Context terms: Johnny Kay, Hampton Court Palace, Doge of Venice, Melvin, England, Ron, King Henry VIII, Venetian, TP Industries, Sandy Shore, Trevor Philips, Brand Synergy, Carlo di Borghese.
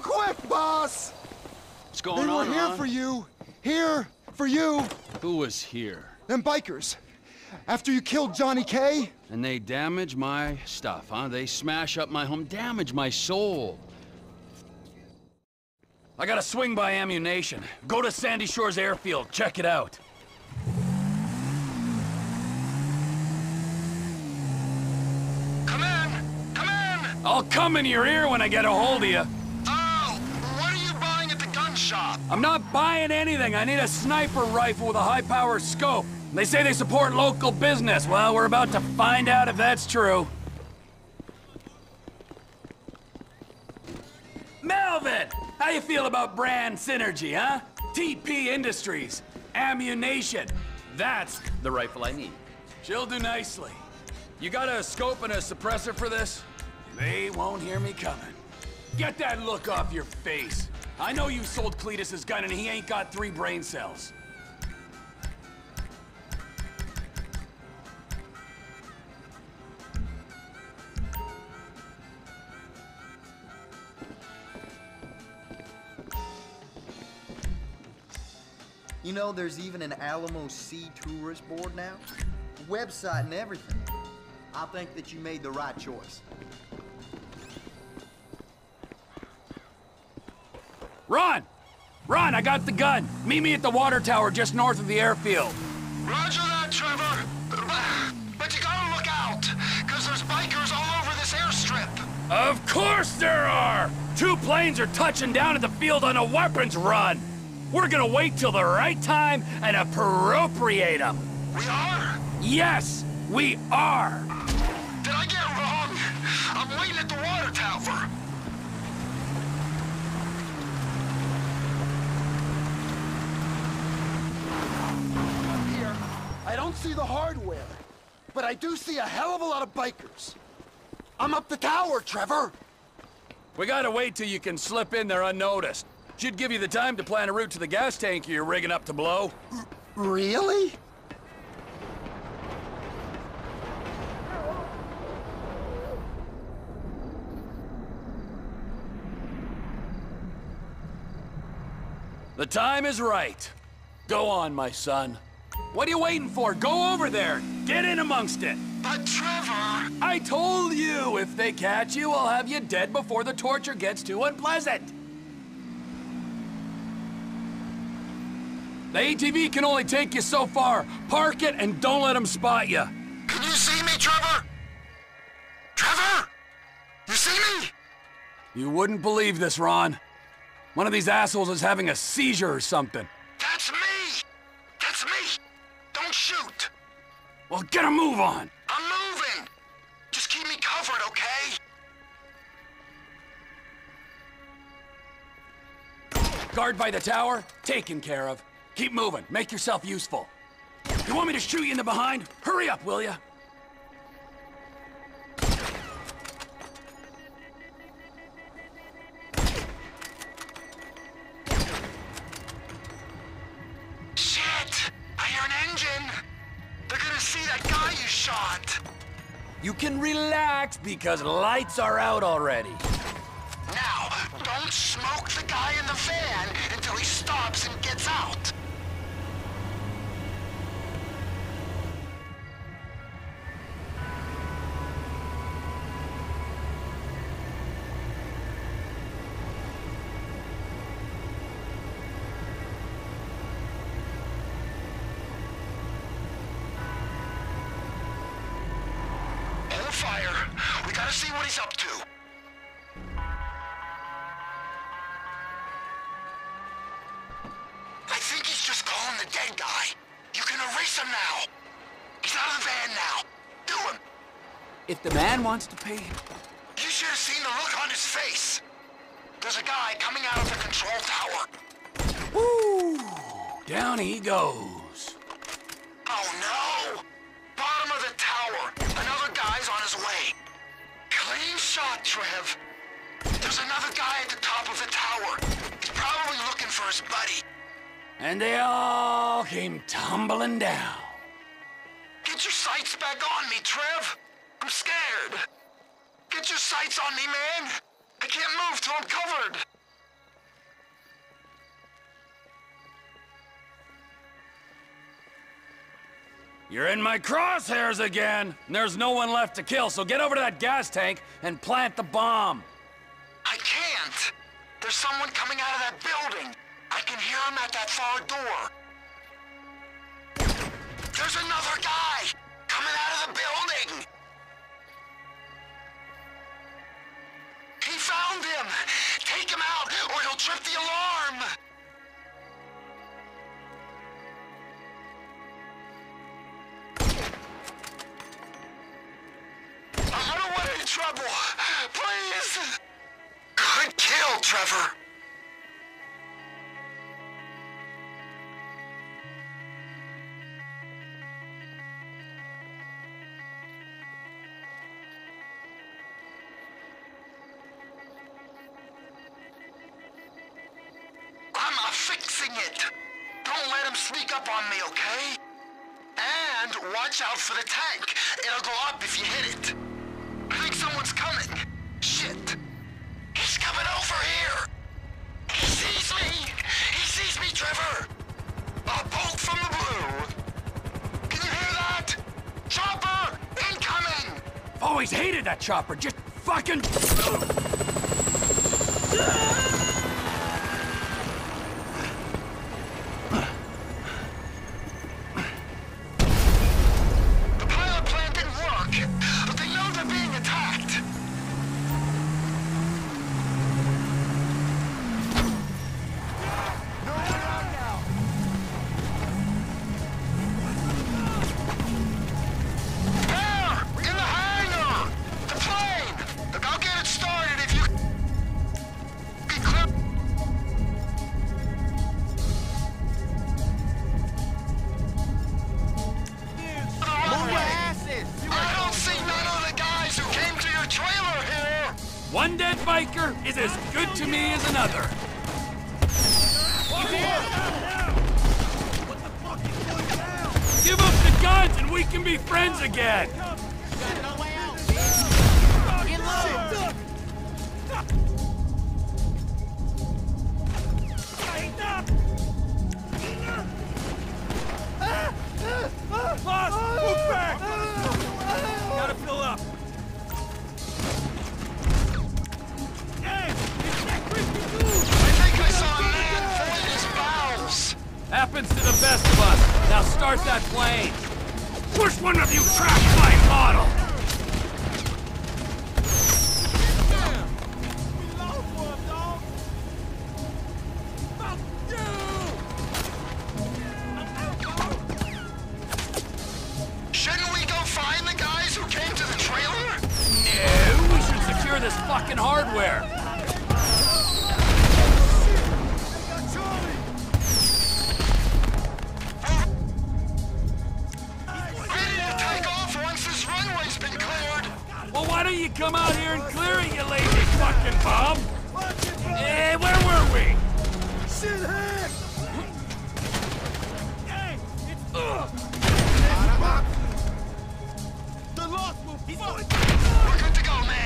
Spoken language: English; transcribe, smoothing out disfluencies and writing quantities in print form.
quick, boss! What's going on, Ron? They were here for you. Here for you. Who was here? Them bikers. After you killed Johnny Kay. And they damage my stuff, huh? They smash up my home, damage my soul. I gotta swing by ammunition. Go to Sandy Shore's airfield, check it out. Come in! Come in! I'll come in your ear when I get a hold of you. Oh, what are you buying at the gun shop? I'm not buying anything. I need a sniper rifle with a high-power scope. They say they support local business. Well, we're about to find out if that's true. Melvin! How you feel about Brand Synergy, huh? TP Industries. Ammunition. That's the rifle I need. She'll do nicely. You got a scope and a suppressor for this? They won't hear me coming. Get that look off your face. I know you sold Cletus's gun and he ain't got 3 brain cells. You know, there's even an Alamo Sea tourist board now. A website and everything. I think that you made the right choice. Ron! Ron, I got the gun. Meet me at the water tower just north of the airfield. Roger that, Trevor. But you gotta look out, because there's bikers all over this airstrip. Of course there are! 2 planes are touching down at the field on a weapons run. We're gonna wait till the right time and appropriate them. We are? Yes, we are. Did I get wrong? I'm waiting at the water tower. Up here, I don't see the hardware, but I do see a hell of a lot of bikers. I'm up the tower, Trevor. We gotta wait till you can slip in there unnoticed. Should give you the time to plan a route to the gas tank you're rigging up to blow. Really? The time is right. Go on, my son. What are you waiting for? Go over there. Get in amongst it. But Trevor! I told you, if they catch you, I'll have you dead before the torture gets too unpleasant. The ATV can only take you so far. Park it and don't let them spot you. Can you see me, Trevor? Trevor? You see me? You wouldn't believe this, Ron. One of these assholes is having a seizure or something. That's me! That's me! Don't shoot! Well, get a move on! I'm moving! Just keep me covered, okay? Guard by the tower, taken care of. Keep moving. Make yourself useful. You want me to shoot you in the behind? Hurry up, will ya? Shit! I hear an engine! They're gonna see that guy you shot! You can relax, because lights are out already. Now, don't smoke the guy in the van until he stops and gets out! Fire. We gotta see what he's up to. I think he's just calling the dead guy. You can erase him now. He's out of the van now. Do him. If the man wants to pay him. You should have seen the look on his face. There's a guy coming out of the control tower. Woo! Down he goes. Oh no! Bottom of the tower. Another guy's on his way. Clean shot, Trev. There's another guy at the top of the tower. He's probably looking for his buddy. And they all came tumbling down. Get your sights back on me, Trev. I'm scared. Get your sights on me, man. I can't move till I'm covered. You're in my crosshairs again! And there's no one left to kill, so get over to that gas tank and plant the bomb! I can't! There's someone coming out of that building! I can hear him at that far door! There's another guy! Coming out of the building! He found him! Take him out, or he'll trip the alarm! I don't want any trouble! Please! Good kill, Trevor! Out for the tank. It'll go up if you hit it. I think someone's coming. Shit. He's coming over here. He sees me. He sees me, Trevor. A bolt from the blue. Can you hear that? Chopper, incoming. I've always hated that chopper. Just fucking... One dead biker is as good to me as another. What the fuck is going down? Give up the guns and we can be friends again. Boss, move back! Gotta fill up. Happens to the best of us. Now start that plane. Push one of you trapped by model. We lost one, dog. Fuck you! Shouldn't we go find the guys who came to the trailer? No, we should secure this fucking hardware. Come out here and clear it, you lazy fucking bomb! Hey, where were we? Shithead! Hey, it's... The lost will... We're good to go, man!